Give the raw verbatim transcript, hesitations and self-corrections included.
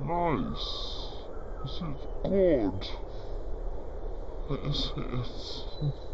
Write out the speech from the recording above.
nice. Is it good? Is it?